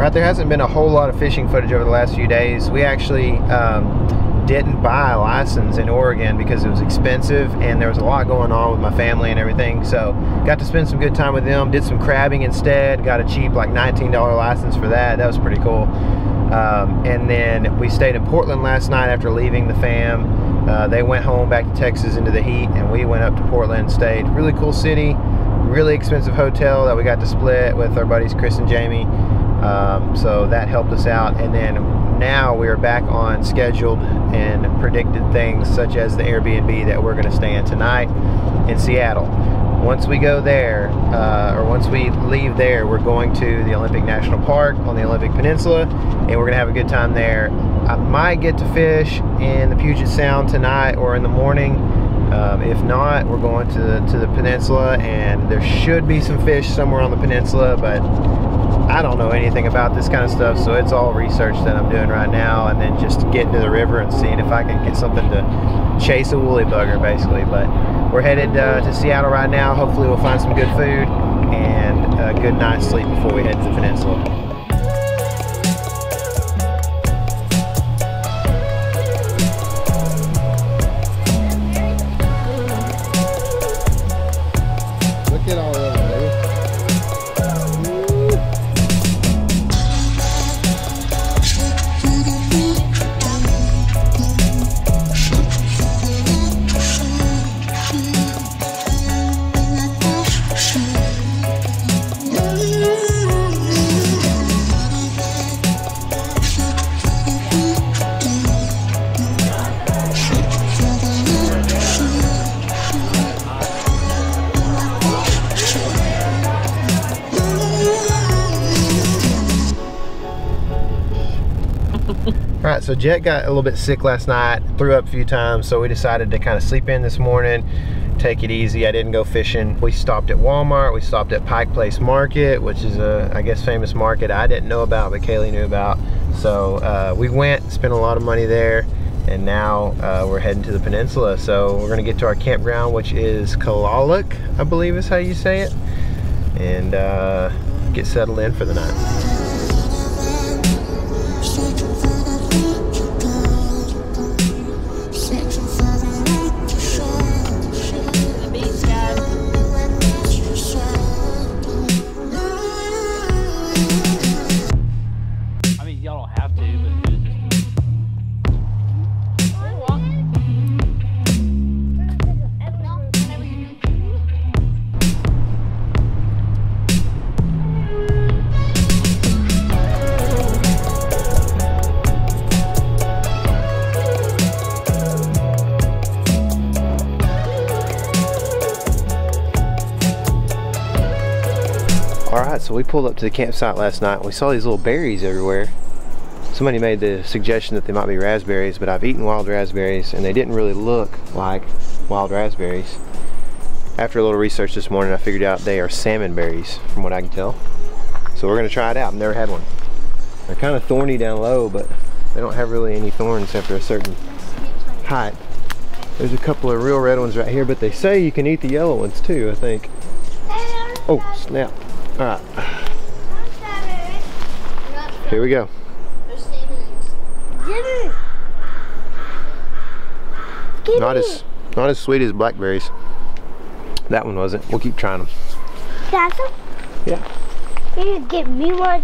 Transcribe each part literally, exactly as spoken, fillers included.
Right, there hasn't been a whole lot of fishing footage over the last few days. We actually um, didn't buy a license in Oregon because it was expensive and there was a lot going on with my family and everything. So got to spend some good time with them, did some crabbing instead, got a cheap like nineteen dollar license for that. That was pretty cool. Um, and then we stayed in Portland last night after leaving the fam. Uh, they went home back to Texas into the heat and we went up to Portland, stayed. Really cool city, really expensive hotel that we got to split with our buddies Chris and Jamie. Um, so that helped us out, and then now we are back on scheduled and predicted things such as the Airbnb that we're going to stay in tonight in Seattle. Once we go there, uh, or once we leave there, we're going to the Olympic National Park on the Olympic Peninsula, and we're going to have a good time there. I might get to fish in the Puget Sound tonight or in the morning. Um, if not, we're going to the, to the peninsula, and there should be some fish somewhere on the peninsula, but I don't know anything about this kind of stuff, so it's all research that I'm doing right now, and then just getting to the river and seeing if I can get something to chase a woolly bugger, basically. But we're headed uh, to Seattle right now. Hopefully we'll find some good food and a good night's sleep before we head to the peninsula. Alright, so Jet got a little bit sick last night, threw up a few times, so we decided to kind of sleep in this morning, take it easy. I didn't go fishing. We stopped at Walmart, we stopped at Pike Place Market, which is a, I guess, famous market I didn't know about, but Kaylee knew about. So uh, we went, spent a lot of money there, and now uh, we're heading to the peninsula. So we're going to get to our campground, which is Kalaloch, I believe is how you say it, and uh, get settled in for the night. So we pulled up to the campsite last night and we saw these little berries everywhere. Somebody made the suggestion that they might be raspberries, but I've eaten wild raspberries and they didn't really look like wild raspberries. After a little research this morning, I figured out they are salmonberries from what I can tell. So we're going to try it out. I've never had one. They're kind of thorny down low, but they don't have really any thorns after a certain height. There's a couple of real red ones right here, but they say you can eat the yellow ones too, I think. Oh, snap. All right, here we go. Not as not as sweet as blackberries. That one wasn't. We'll keep trying them. That's them? Yeah. Can you get me one?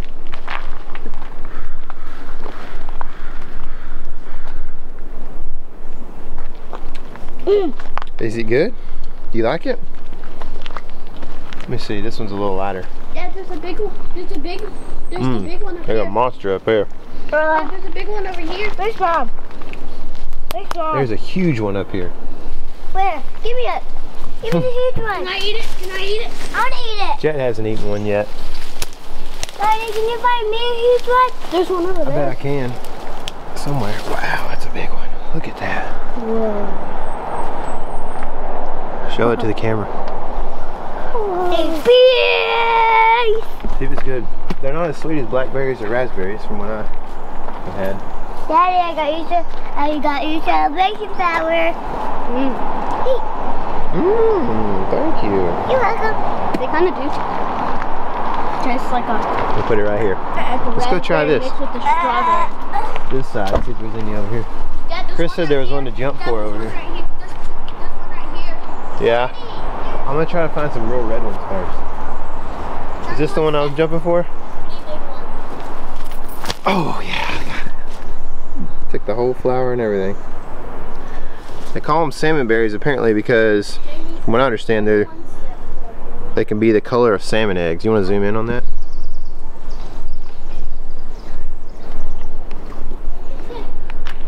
Mm. Is it good? Do you like it? Let me see. This one's a little lighter. Yeah, there's a big one. There's a big, there's mm. a big one over here. They got a monster up here. Uh, yeah, there's a big one over here. Where's Bob? Where's Bob? There's a huge one up here. Where? Give me it. Give me the huge one. Can I eat it? Can I eat it? I want to eat it. Jet hasn't eaten one yet. Daddy, can you find me a huge one? There's one over there. I bet I can. Somewhere. Wow, that's a big one. Look at that. Whoa. Show it to the camera. See if it's good. They're not as sweet as blackberries or raspberries from what I've had. Daddy, I got you some, I got you some baking sour. Mmm. Mmm, thank you. You're welcome. They kind of do. tastes like a... We'll put it right here. Let's go try this. Mixed with the strawberry. This side, see if there's any over here. Yeah, Chris said there was one to jump for over here. Right here. This, this one right here. Yeah. I'm going to try to find some real red ones first. Is this the one I was jumping for? Oh, yeah. Took the whole flower and everything. They call them salmonberries apparently because, from what I understand, they're they can be the color of salmon eggs. You want to zoom in on that?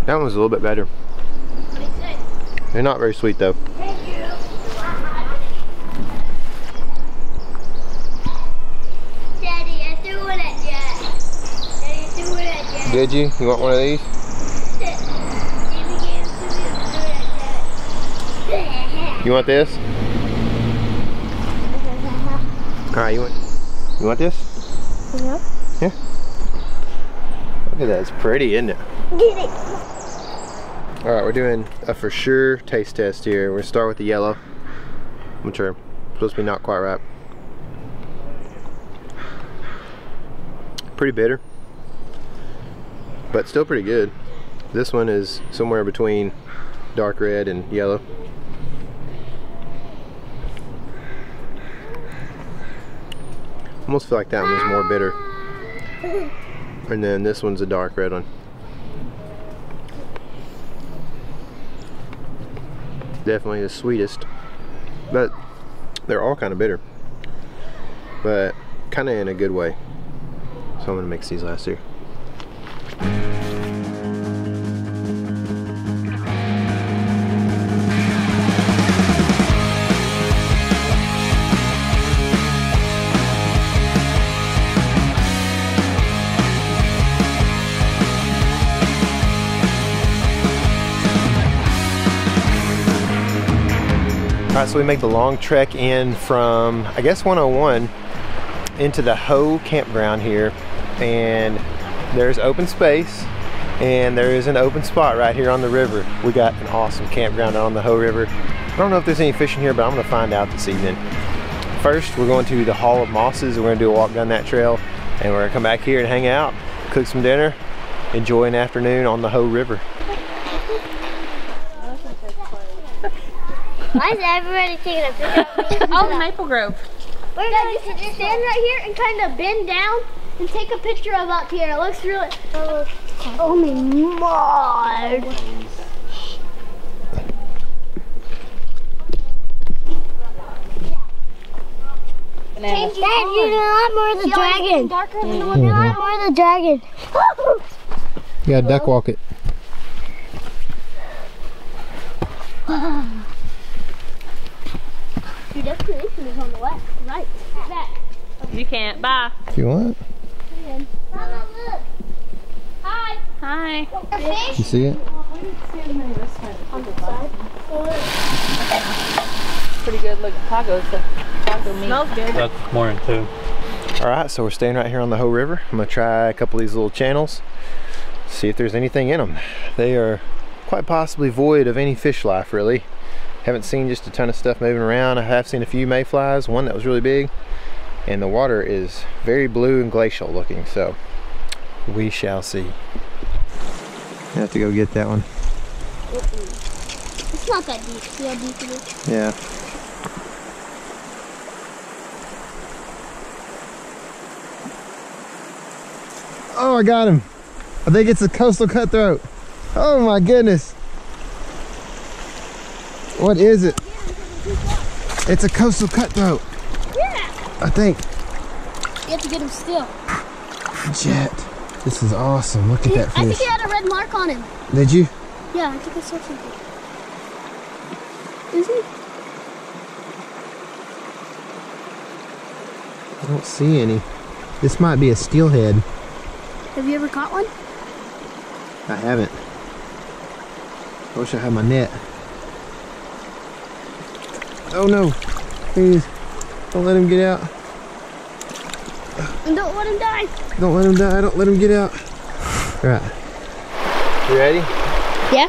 That one's a little bit better. They're not very sweet though. Did you? You want one of these? You want this? Alright, you want you want this? Yeah. Yeah. Look at that, it's pretty, isn't it? Get it. Alright, we're doing a for sure taste test here. We're gonna start with the yellow. Which are supposed to be not quite ripe. Pretty bitter. But still pretty good. This one is somewhere between dark red and yellow. Almost feel like that one was more bitter. And then this one's a dark red one. Definitely the sweetest. But they're all kind of bitter. But kind of in a good way. So I'm going to mix these last two. Alright, so we make the long trek in from, I guess, one oh one into the Hoh Campground here, and there's open space and there is an open spot right here on the river. We got an awesome campground on the Hoh River. I don't know if there's any fishing here, but I'm going to find out this evening. First, we're going to the Hall of Mosses and we're going to do a walk down that trail, and we're going to come back here and hang out, cook some dinner, enjoy an afternoon on the Hoh River. Why is everybody taking a picture of me? Oh, Maple Grove. We're going to just stand right here and kind of bend down and take a picture of up here. It looks really... Uh, oh my God. Dad, you know, I'm more the dragon. Darker than the one. I'm more the dragon. You gotta duck walk it. Your destination is on the left, right, back. You can't. Bye. If you want. Mama, look. Hi. Hi. You see it? On the side. Pretty good looking tacos. Taco meat. Smells good. That's morning too. All right, so we're staying right here on the Hoh River. I'm gonna try a couple of these little channels, see if there's anything in them. They are quite possibly void of any fish life, really. Haven't seen just a ton of stuff moving around. I have seen a few mayflies, one that was really big, and the water is very blue and glacial looking, so we shall see. I have to go get that one. It's not that deep. See how deep it is? Yeah. Oh, I got him. I think it's a coastal cutthroat. Oh my goodness. What is it? It's a coastal cutthroat. Yeah. I think. You have to get him still. Jet. This is awesome. Look at that fish. I think he had a red mark on him. Did you? Yeah, I think I saw something. Is he? I don't see any. This might be a steelhead. Have you ever caught one? I haven't. I wish I had my net. Oh no, please, don't let him get out. And don't let him die. Don't let him die, don't let him get out. All right. You ready? Yeah.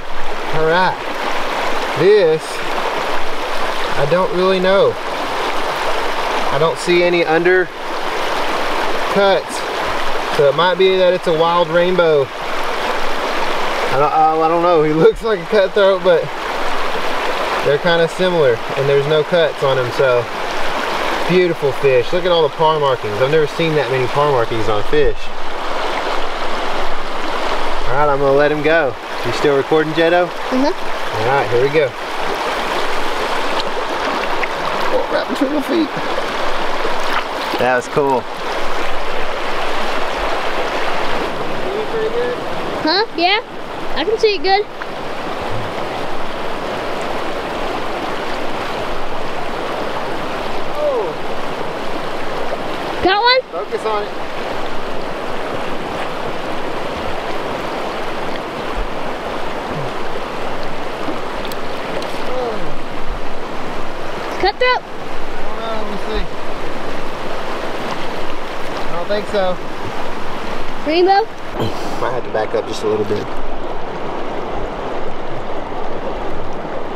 All right. This, I don't really know. I don't see any under cuts. So it might be that it's a wild rainbow. I don't, I don't know, he looks like a cutthroat, but they're kind of similar and there's no cuts on him, so beautiful fish. Look at all the par markings. I've never seen that many par markings on fish. All right, I'm gonna let him go. You still recording, Jeddo? Mm-hmm. All right, here we go. Oh, right between my feet. That was cool. Pretty good? Huh? Yeah, I can see it good. Oh. Got one? Focus on it. Cutthroat? I don't know, let me see. I don't think so. Rainbow? Might have to back up just a little bit.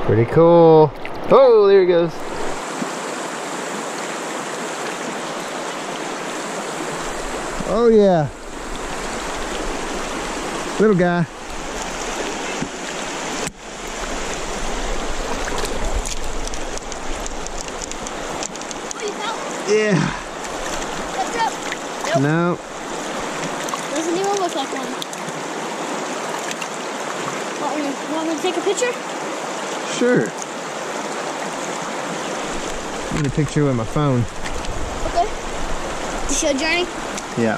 Pretty cool. Oh, there he goes. Oh yeah. Little guy. Yeah. Nope. No. Doesn't even look like one. Want me, want me to take a picture? Sure. I need a picture with my phone. Okay. To show Journey? Yeah.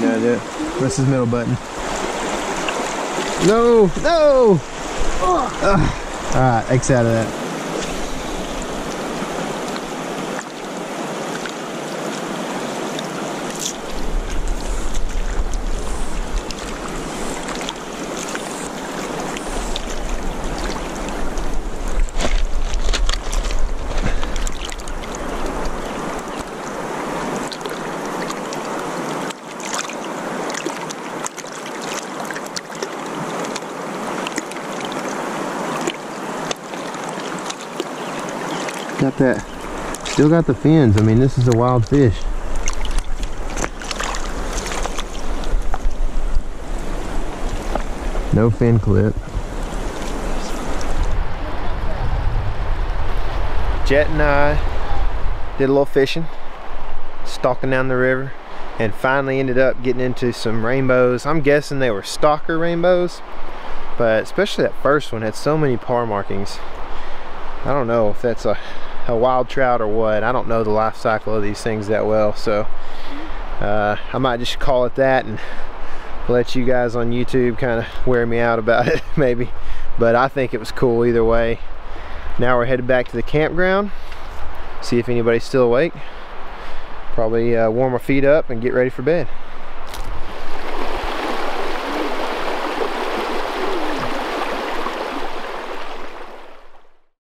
Yeah, do it. Press his middle button. No! No! Alright, X out of that. Got that, still got the fins. I mean, this is a wild fish. No fin clip. Jet and I did a little fishing, stalking down the river, and finally ended up getting into some rainbows. I'm guessing they were stalker rainbows, but especially that first one had so many par markings. I don't know if that's a a wild trout or what. I don't know the life cycle of these things that well, so uh, I might just call it that and let you guys on YouTube kind of wear me out about it maybe, but I think it was cool either way. Now we're headed back to the campground, see if anybody's still awake, probably uh, warm our feet up and get ready for bed.